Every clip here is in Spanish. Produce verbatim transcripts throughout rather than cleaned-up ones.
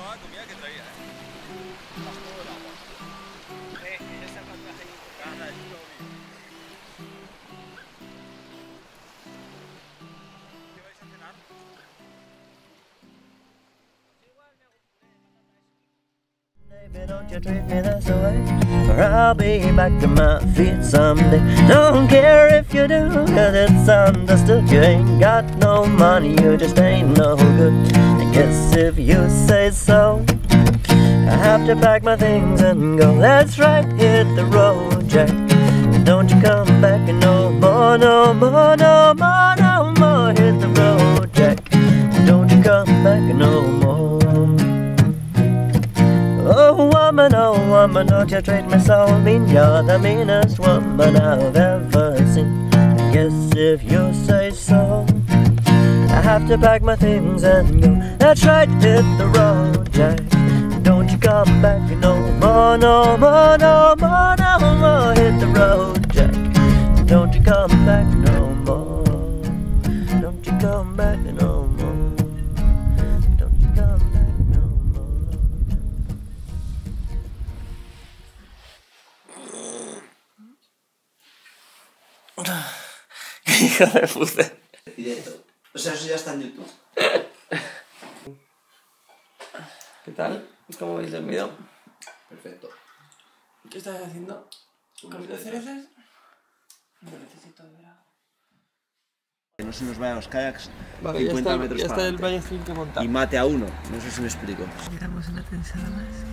toda la comida que traía, ¿eh? Más todo el agua. Eh, ella está fantástica. Cada el lobby. ¿Qué vais a cenar? Guess if you say so, I have to pack my things and go. Let's right hit the road, Jack. And don't you come back and no more, no more, no more, no more. Hit the road, Jack. And don't you come back and no more. Oh woman, oh woman, don't you treat me so mean. You're the meanest woman I've ever seen. Guess if you say so. I have to pack my things and go. That's right, hit the road, Jack. Don't you come back no more, no more, no more, no more. Hit the road, Jack. Don't you come back no more. Don't you come back no more. Don't you come back no more. Hijo de puta. Directo. O sea, eso ya está en YouTube. ¿Qué tal? ¿Cómo veis el video? Perfecto. ¿Qué estás haciendo? ¿Comida cerezas? No necesito de verano. Que no se nos vayan los kayaks a cincuenta metros. Ya está el valle que monta. Y mate a uno. No sé si me explico. Llegamos a la tensada más.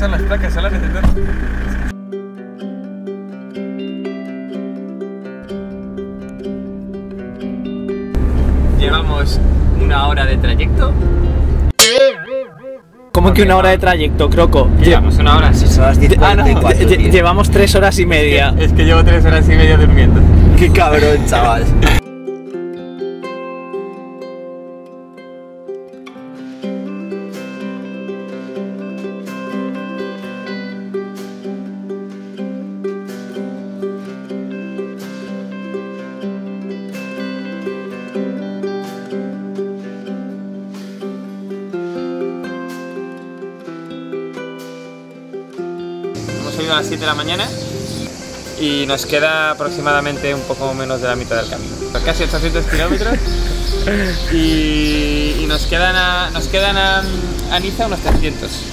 Son las placas solares de todo. Llevamos una hora de trayecto. ¿Cómo que una hora de trayecto, Croco? Llevamos una hora, seis horas. Ah, no, llevamos tres horas y media. Es que llevo tres horas y media durmiendo. Qué cabrón, chaval. A las siete de la mañana y nos queda aproximadamente un poco menos de la mitad del camino, casi ochocientos kilómetros, y, y nos quedan a, nos quedan a, a Niza unos trescientos.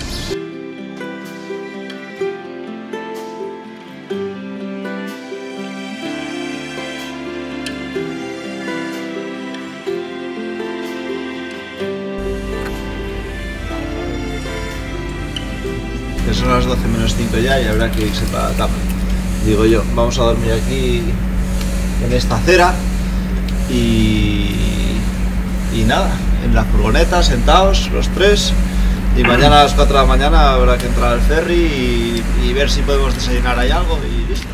Son las doce menos cinco ya y habrá que irse para la cama. Digo yo, vamos a dormir aquí en esta acera y, y nada, en la furgoneta, sentados los tres, y mañana a las cuatro de la mañana habrá que entrar al ferry y, y ver si podemos desayunar ahí algo y listo.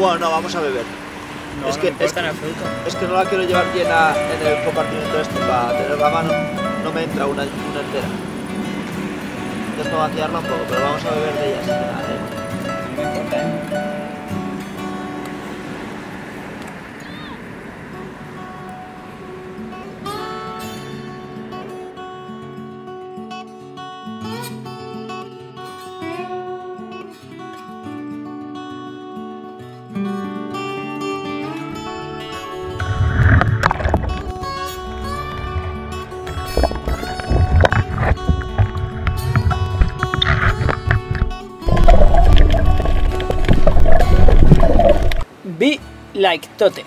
Bueno, no, vamos a beber. No, es, que, no es, es que no la quiero llevar llena en el compartimento este para tener la mano. No me entra una, una entera. Entonces no va a quedarla un poco, pero vamos a beber de ellas. muy importante. Be like Tote.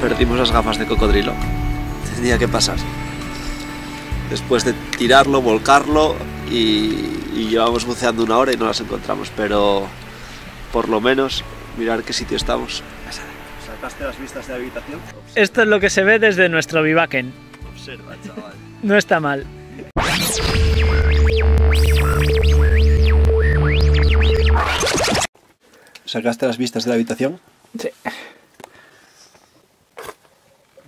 Perdimos las gafas de cocodrilo. Tenía que pasar. Después de tirarlo, volcarlo y, y llevamos buceando una hora y no las encontramos, pero por lo menos mirar qué sitio estamos. ¿Sacaste las vistas de habitación? Esto es lo que se ve desde nuestro bivaken. Observa, chaval. No está mal. ¿Sacaste las vistas de la habitación? Sí.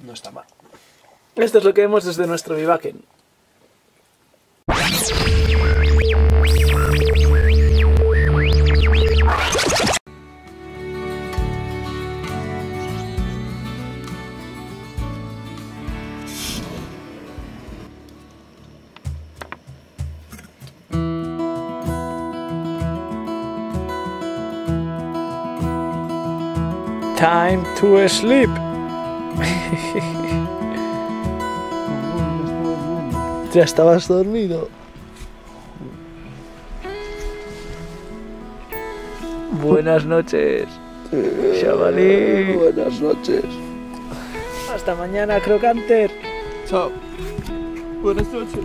No está mal. Esto es lo que vemos desde nuestro bivaken. Time to sleep. Ya estabas dormido. Buenas noches, chavalín. Buenas noches. Hasta mañana, Crocanter. Chao. Buenas noches.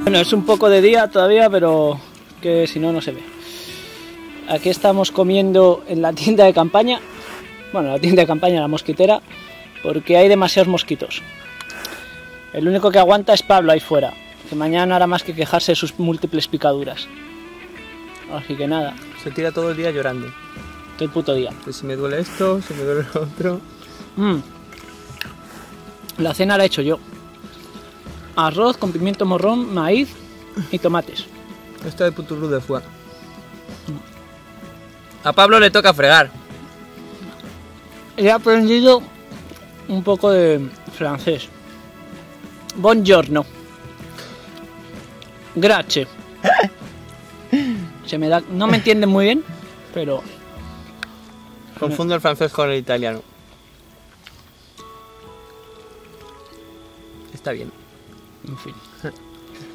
Bueno, es un poco de día todavía, pero que si no, no se ve. Aquí estamos comiendo en la tienda de campaña. Bueno, la tienda de campaña, la mosquitera, porque hay demasiados mosquitos. El único que aguanta es Pablo ahí fuera, que mañana hará más que quejarse de sus múltiples picaduras. Así que nada. Se tira todo el día llorando. Todo el puto día. Pues si me duele esto, si me duele lo otro. Mm. La cena la he hecho yo. Arroz con pimiento morrón, maíz y tomates. Esto de puturú de fuá. A Pablo le toca fregar. He aprendido un poco de francés. Buongiorno. Grazie. Se me da, no me entienden muy bien, pero... Confundo el francés con el italiano. Está bien. En fin.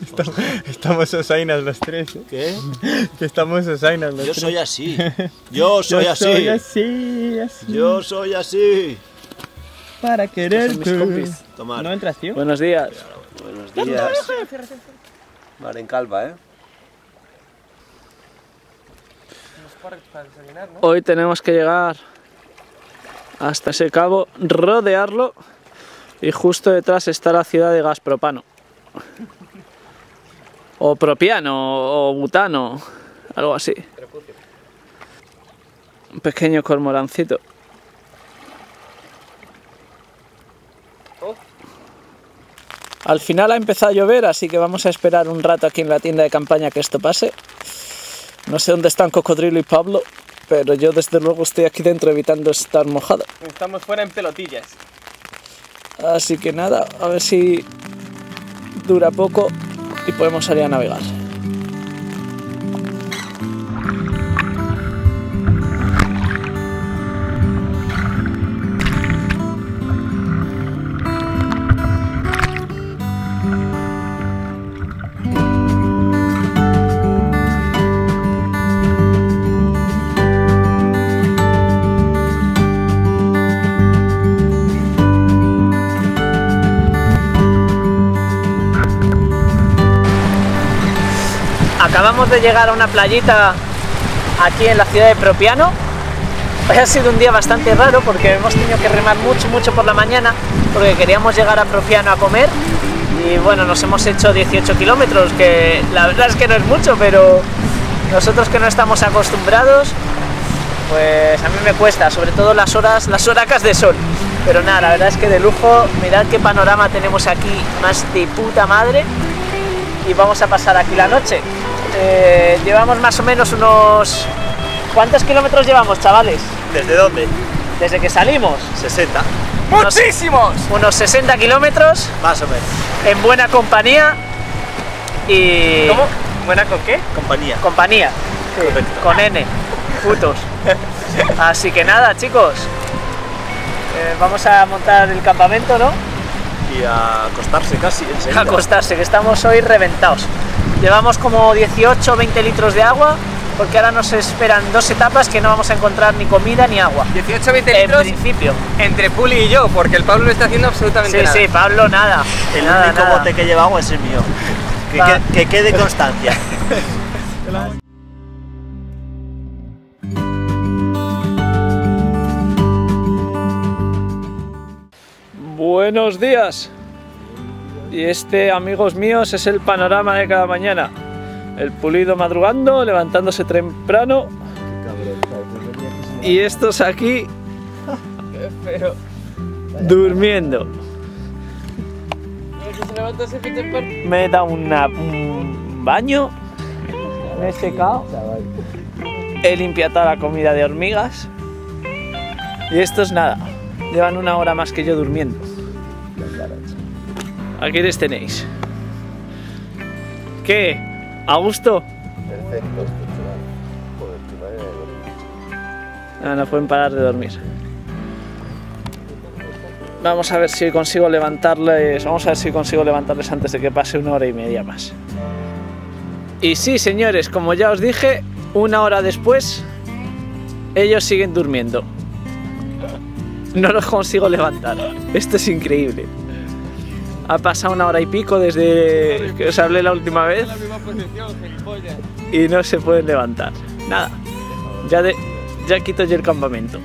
Estamos, estamos osainas los tres. ¿Eh? ¿Qué? Que estamos osainas los tres. Yo soy así. Yo soy, Yo así. soy así, así. Yo soy así. Para quererte. ¿No entras, tío? Buenos días. Buenos días. Vale, en calva, ¿eh? Hoy tenemos que llegar hasta ese cabo, rodearlo y justo detrás está la ciudad de Gaspropano. O propiano, o butano, algo así. Un pequeño cormorancito. Al final ha empezado a llover, así que vamos a esperar un rato aquí en la tienda de campaña que esto pase. No sé dónde están Cocodrilo y Pablo, pero yo desde luego estoy aquí dentro evitando estar mojado. Estamos fuera en pelotillas. Así que nada, a ver si dura poco y podemos salir a navegar. Acabamos de llegar a una playita aquí en la ciudad de Propiano. Hoy ha sido un día bastante raro porque hemos tenido que remar mucho, mucho por la mañana porque queríamos llegar a Propiano a comer y bueno, nos hemos hecho dieciocho kilómetros, que la verdad es que no es mucho, pero nosotros que no estamos acostumbrados, pues a mí me cuesta, sobre todo las horas, las horacas de sol. Pero nada, la verdad es que de lujo, mirad qué panorama tenemos aquí, más de puta madre, y vamos a pasar aquí la noche. Eh, llevamos más o menos unos... ¿Cuántos kilómetros llevamos, chavales? ¿Desde dónde? Desde que salimos. sesenta. Unos, ¡muchísimos! Unos sesenta kilómetros. Más o menos. En buena compañía y... ¿Cómo? ¿Buena con qué? Compañía. Compañía. Sí. Correcto. Con N. Putos. Así que nada, chicos. Eh, vamos a montar el campamento, ¿no? Y a acostarse casi. A acostarse, que estamos hoy reventados. Llevamos como dieciocho a veinte litros de agua, porque ahora nos esperan dos etapas que no vamos a encontrar ni comida ni agua. dieciocho a veinte litros en principio. Entre Puli y yo, porque el Pablo no está haciendo absolutamente sí, nada. Sí, sí, Pablo nada. El nada, único nada. bote que lleva agua es el mío. Que, que, que quede constancia. Buenos días. Y este, amigos míos, es el panorama de cada mañana. El Pulido madrugando, levantándose temprano. Y estos aquí durmiendo. Me he dado una, un baño. Me he secado. He limpiado la comida de hormigas. Y estos nada. Llevan una hora más que yo durmiendo. Aquí les tenéis. ¿Qué? ¿A gusto? Perfecto. No, no pueden parar de dormir. Vamos a ver si consigo levantarles. Vamos a ver si consigo levantarles antes de que pase una hora y media más. Y sí, señores, como ya os dije, una hora después, ellos siguen durmiendo. No los consigo levantar. Esto es increíble. Ha pasado una hora y pico desde que os hablé la última vez y no se pueden levantar. Nada, ya, de, ya quito yo el campamento.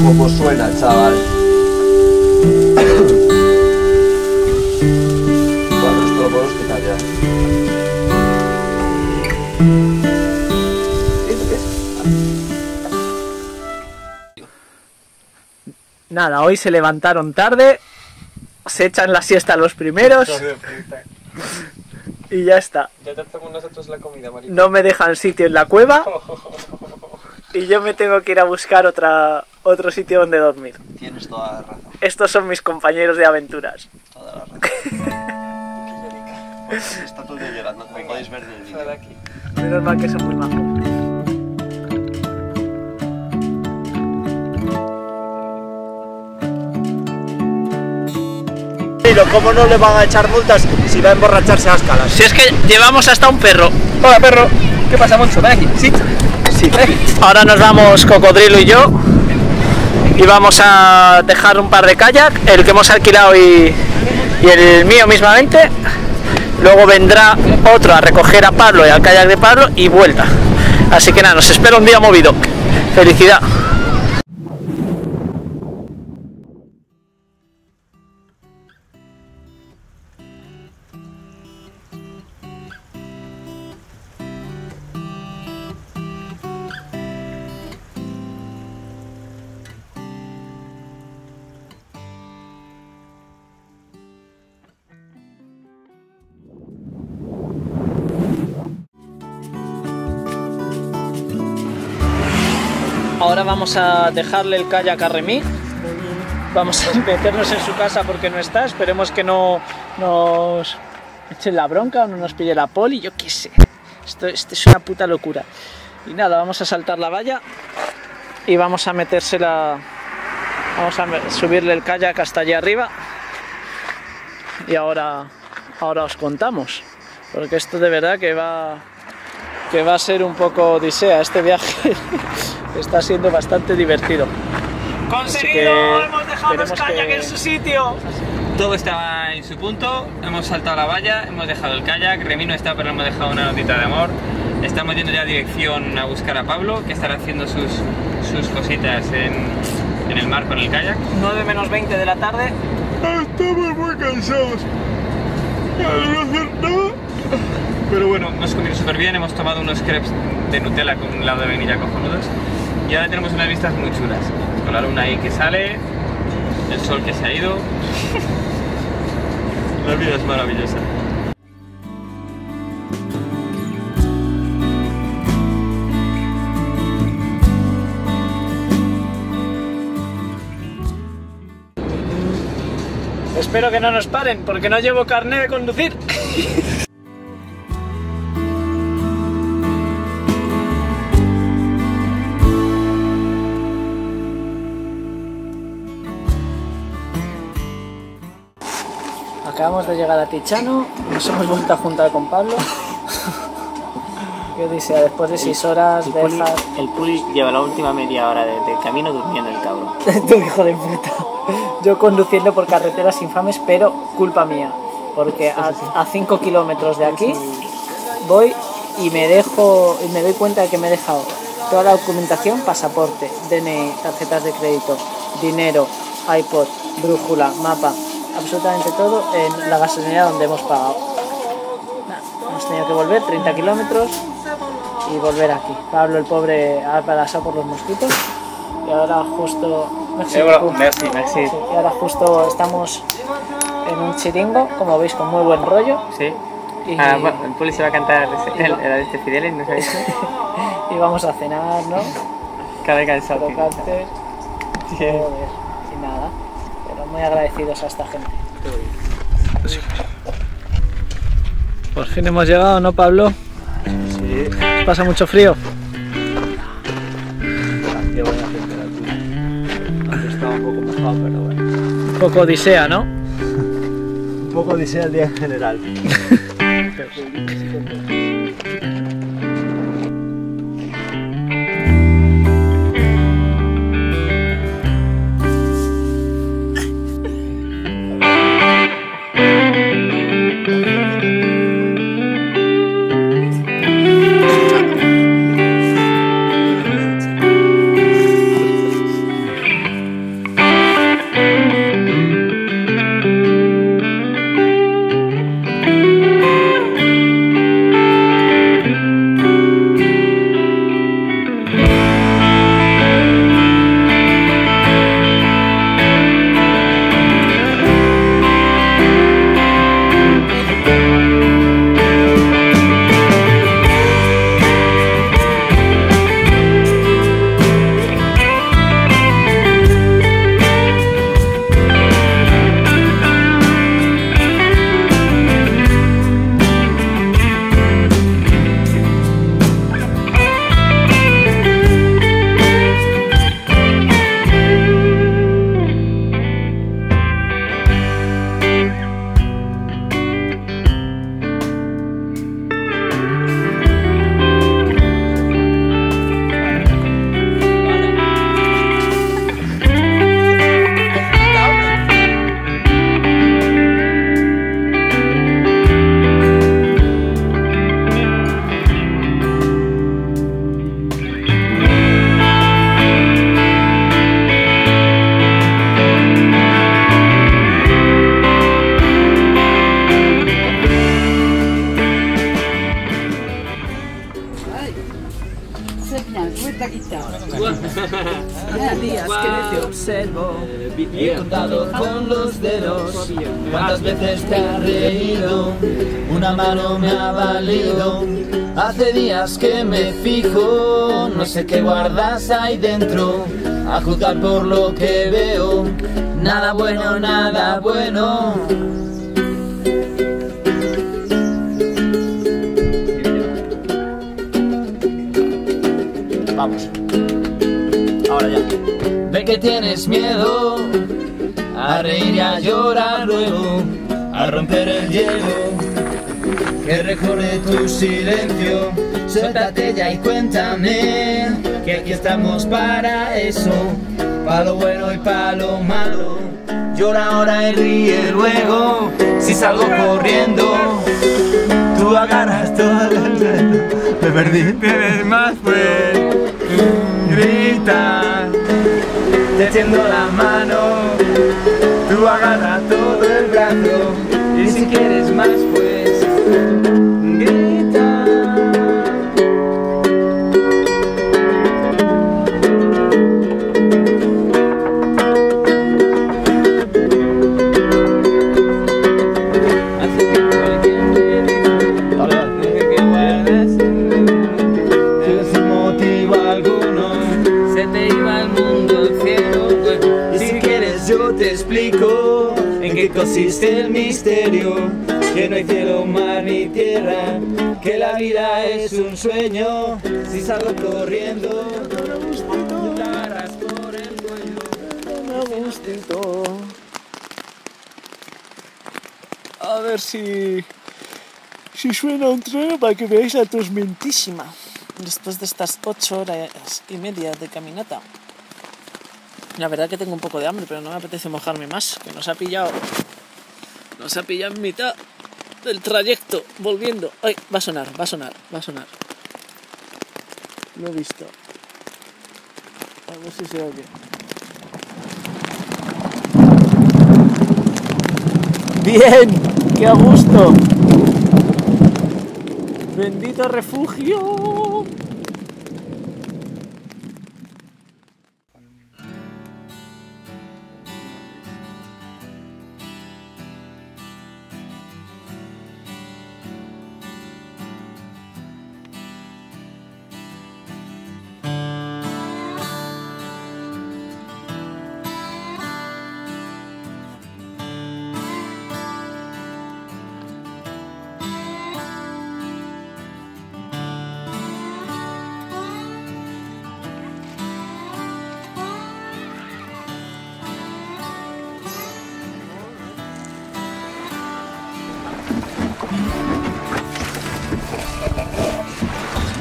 ¿Cómo suena, chaval? Cuatro estrofos que talla. Nada, hoy se levantaron tarde, se echan la siesta los primeros y ya está. Ya tratamos nosotros la comida, Marita. No me dejan sitio en la cueva. Y yo me tengo que ir a buscar otra, otro sitio donde dormir. Tienes toda la razón. Estos son mis compañeros de aventuras. Toda la razón. Está todo llorando, como podéis ver en el vídeo. Menos mal que son muy majos. ¿Cómo no le van a echar multas si va a emborracharse a las calas? Si es que llevamos hasta un perro. Hola, perro. ¿Qué pasa, Moncho? Ven aquí. Sí. Sí. Ahora nos vamos Cocodrilo y yo y vamos a dejar un par de kayak, el que hemos alquilado y, y el mío mismamente. Luego vendrá otro a recoger a Pablo y al kayak de Pablo y vuelta. Así que nada, nos espera un día movido. Felicidad. Ahora vamos a dejarle el kayak a Remy, vamos a meternos en su casa porque no está, esperemos que no nos echen la bronca o no nos pille la poli, yo qué sé, esto, esto es una puta locura. Y nada, vamos a saltar la valla y vamos a metérsela, vamos a subirle el kayak hasta allá arriba y ahora, ahora os contamos, porque esto de verdad que va, que va a ser un poco odisea este viaje. Está siendo bastante divertido. ¡Conseguido! ¡Hemos dejado los kayak que... en su sitio! Todo estaba en su punto, hemos saltado la valla, hemos dejado el kayak, Remy no está pero hemos dejado una notita de amor. Estamos yendo ya a dirección a buscar a Pablo, que estará haciendo sus, sus cositas en, en el mar con el kayak. nueve menos veinte de la tarde. Estamos muy cansados. No hacer nada. Pero bueno, hemos comido súper bien, hemos tomado unos crepes de Nutella con un helado de vainilla cojonudos. Y ahora tenemos unas vistas muy chulas, con la luna ahí que sale, el sol que se ha ido, la vida es maravillosa. Espero que no nos paren, porque no llevo carné de conducir. Acabamos de llegar a Tichano, nos hemos vuelto a juntar con Pablo. Yo dice, después de seis horas el, el de puli, dejar... El puli lleva la última media hora del de camino durmiendo el cabrón. Tú, hijo de puta. Yo conduciendo por carreteras infames, pero culpa mía. Porque a cinco kilómetros de aquí voy y me dejo y me doy cuenta de que me he dejado toda la documentación, pasaporte, D N I, tarjetas de crédito, dinero, iPod, brújula, mapa... absolutamente todo en la gasolinera donde hemos pagado. Nah, hemos tenido que volver treinta kilómetros y volver aquí. Pablo el pobre ha pasado por los mosquitos y ahora justo... Merci, merci, merci. Sí, y ahora justo estamos en un chiringo, como veis, con muy buen rollo. Sí. Y... Ah, bueno, el poli se va a cantar el, el, el este Fidelis, ¿no sabéis? Y vamos a cenar, ¿no? Cabe cansado. Crocante. Joder, sin nada. Muy agradecidos a esta gente. Por fin hemos llegado, ¿no, Pablo? Sí. ¿Pasa mucho frío? Qué buena temperatura. Estaba un poco mojado, pero bueno. Un poco odisea, ¿no? Un poco odisea el día en general. Días que te observo, he contado con los dedos cuántas veces te has reído, una mano me ha valido. Hace días que me fijo, no sé qué guardas ahí dentro. A juzgar por lo que veo, nada bueno, nada bueno. Vamos, ahora ya. Ve que tienes miedo a reír y a llorar luego, a romper el hielo que recorre tu silencio. Suéltate ya y cuéntame que aquí estamos para eso, para lo bueno y para lo malo. Llora ahora y ríe luego. Si salgo corriendo, tú agarras todo el reloj. Me perdí, tienes más fuerte. Grita, te tiendo la mano, tú agarras todo el brazo, y si quieres más pues grita. Consiste el misterio, que no hay cielo, mar ni tierra, que la vida es un sueño. Si salgo corriendo, llorarás por el dueño. A ver si, si suena un tren para que veáis la tormentísima después de estas ocho horas y media de caminata. La verdad que tengo un poco de hambre, pero no me apetece mojarme más, que nos ha pillado, nos ha pillado en mitad del trayecto, volviendo. Ay, va a sonar, va a sonar, va a sonar. Lo he visto. A ver si se oye. ¡Bien! ¡Qué a gusto! ¡Bendito refugio!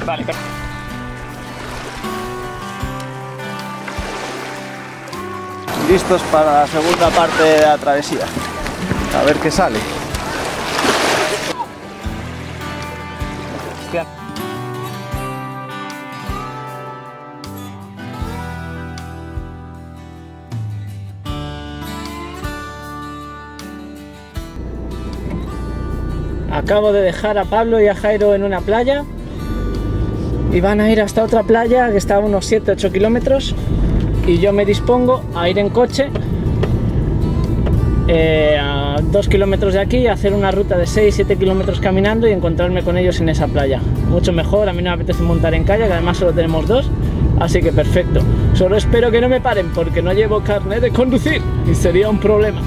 Vale, perfecto. Listos para la segunda parte de la travesía. A ver qué sale. Acabo de dejar a Pablo y a Jairo en una playa. Y van a ir hasta otra playa que está a unos siete u ocho kilómetros y yo me dispongo a ir en coche eh, a dos kilómetros de aquí, a hacer una ruta de seis siete kilómetros caminando y encontrarme con ellos en esa playa. Mucho mejor, a mí no me apetece montar en kayak, que además solo tenemos dos, así que perfecto. Solo espero que no me paren porque no llevo carnet de conducir y sería un problema.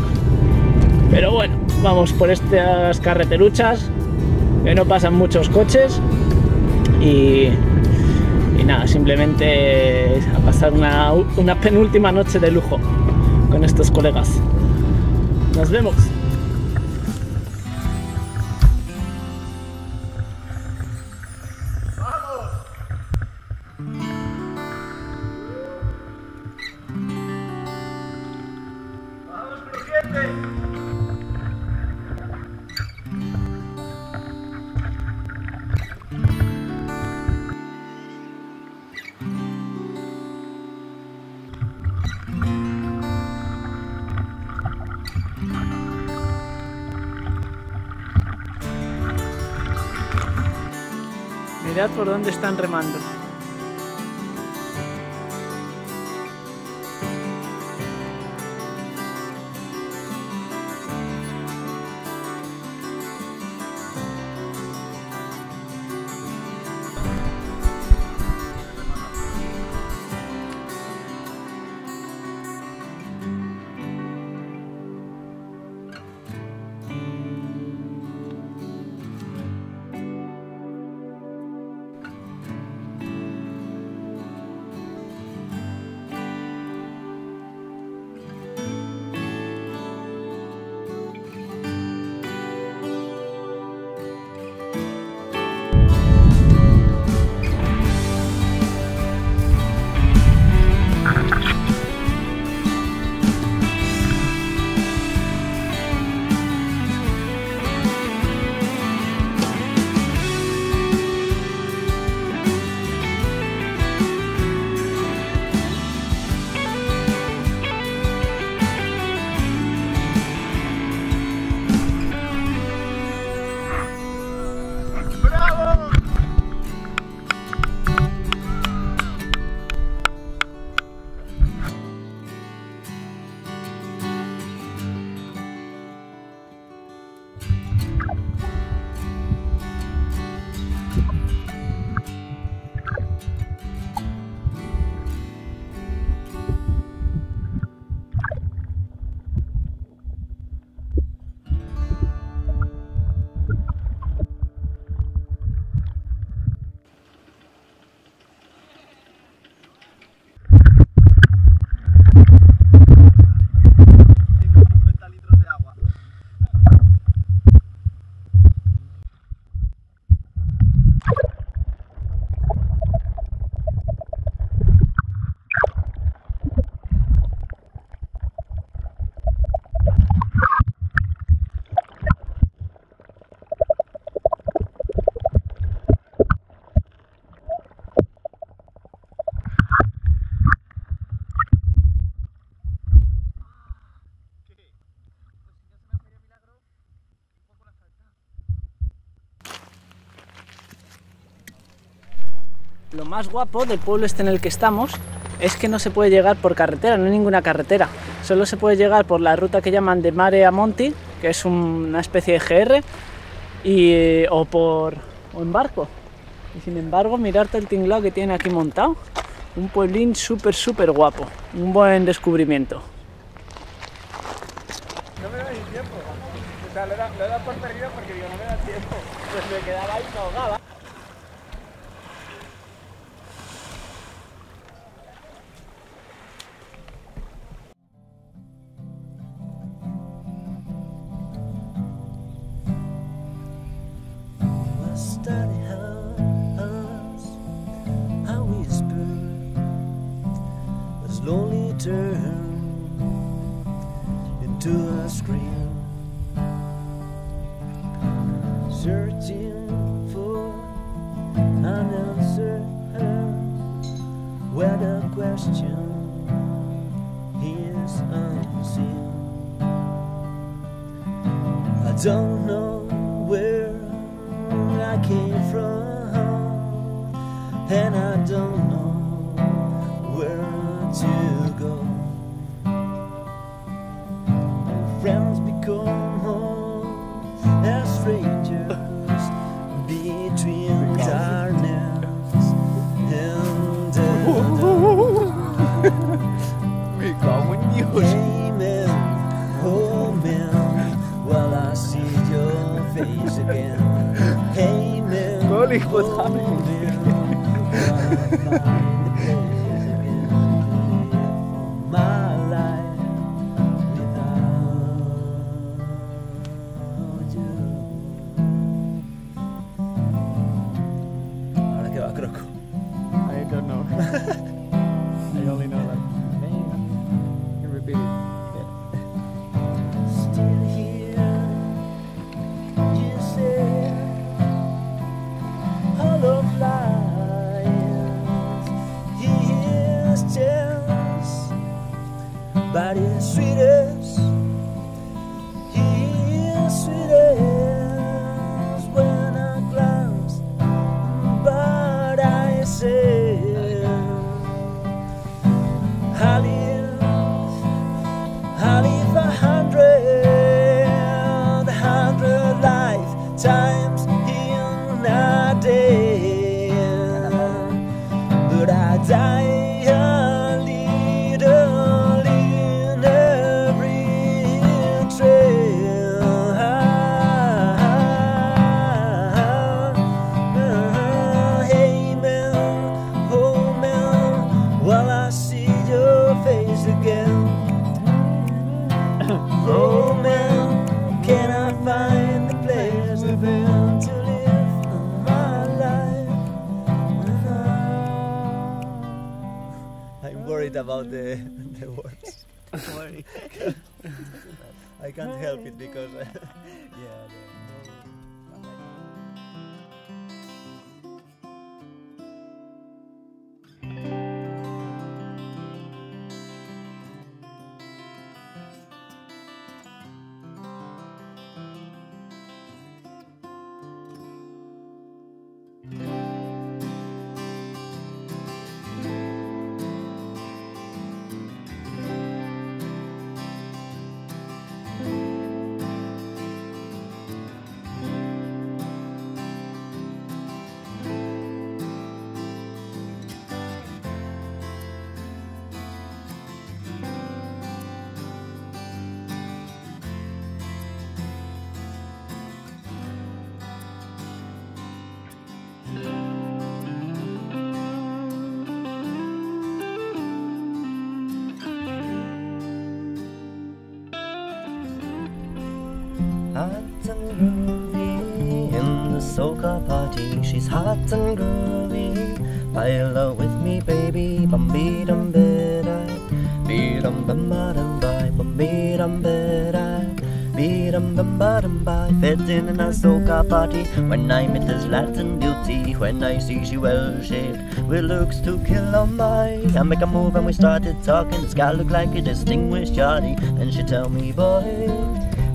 Pero bueno, vamos por estas carreteruchas que no pasan muchos coches. Y, y nada, simplemente a pasar una, una penúltima noche de lujo con estos colegas. Nos vemos. Mirad por dónde están remando. Lo más guapo del pueblo este en el que estamos es que no se puede llegar por carretera, no hay ninguna carretera. Solo se puede llegar por la ruta que llaman de Mare a Monti, que es una especie de G R, y, o por o en barco. Y sin embargo, mirarte el tinglado que tiene aquí montado. Un pueblín súper, súper guapo. Un buen descubrimiento. No me da ni tiempo. O sea, lo he dado por perdido porque digo, no me da tiempo. Pues me quedaba ahí, me ahogaba. Don't know where I came from, and I don't know where to go. Friends become home as strangers between darkness and the me cago en Dios. Amen, oh man. Well, I see your face again. Hey, man. Holy, what's happening? About the, the words. Don't worry. I can't help it because... yeah. The... groovy in the soca party, she's hot and groovy. Baila with me, baby. Bambi dum bidai, bi dum bum ba dum bai, bambi dum bidai, bi dum bum ba dum bai. Fit in in a soca party when I meet this Latin beauty. When I see she well shaped, with looks to kill a mind. I make a move and we started talking. This guy looked like a distinguished shawty, and she tell me, boy,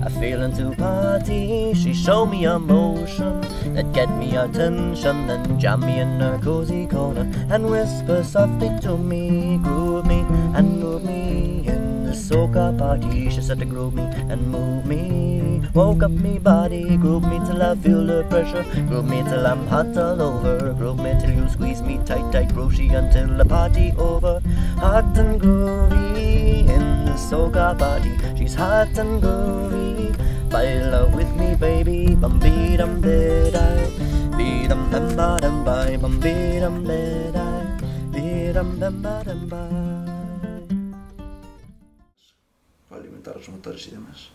I feeling to party. She showed me emotion that get me attention, then jam me in her cozy corner and whisper softly to me, groove me and move me in the soca party. She said to groove me and move me, woke up me body, groove me till I feel the pressure, groove me till I'm hot all over, groove me till you squeeze me tight, tight, groove she until the party over. Hot and groovy in the soca party, she's hot and groovy. Baila with me, baby, bum bee dum bee die, bee dum bum ba dum bye, bum bee dum bee die, bee dum bum ba dum bye. Alimentar los motores y demás.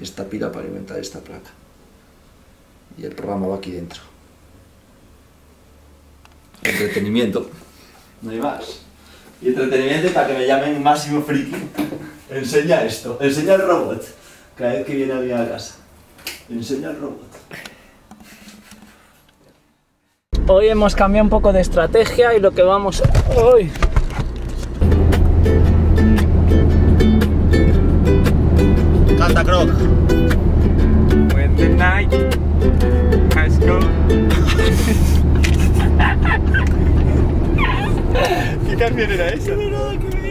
Y esta pila para alimentar esta placa. Y el programa va aquí dentro. Entretenimiento. No hay más. Y entretenimiento para que me llamen Máximo Friki. Enseña esto, enseña el robot. Cada vez que viene alguien a casa, enseña el robot. Hoy hemos cambiado un poco de estrategia y lo que vamos a... hoy. Canta Croc. When the night has gone. ¿Qué canción era esa?